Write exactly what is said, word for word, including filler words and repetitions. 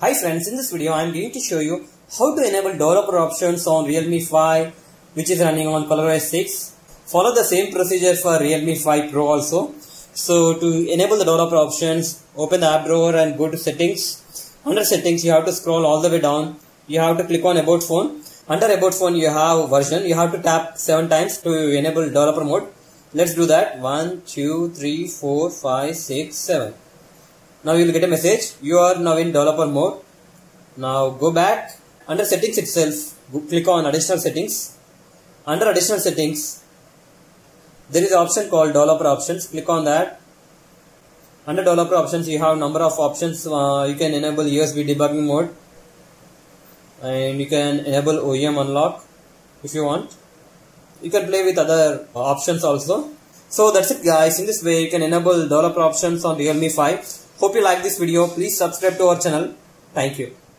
Hi friends, in this video I am going to show you how to enable developer options on Realme five which is running on ColorOS six. Follow the same procedure for Realme five pro also. So to enable the developer options, open the app drawer and go to settings. Under settings you have to scroll all the way down. You have to click on about phone. Under about phone you have version. You have to tap seven times to enable developer mode. Let's do that. one, two, three, four, five, six, seven. Now you will get a message, you are now in developer mode. Now go back, under settings itself, click on additional settings. Under additional settings, there is an option called developer options, click on that. Under developer options, you have number of options, uh, you can enable U S B debugging mode. And you can enable O E M unlock if you want. You can play with other options also. So that's it guys, in this way you can enable developer options on Realme five. Hope you like this video. Please subscribe to our channel. Thank you.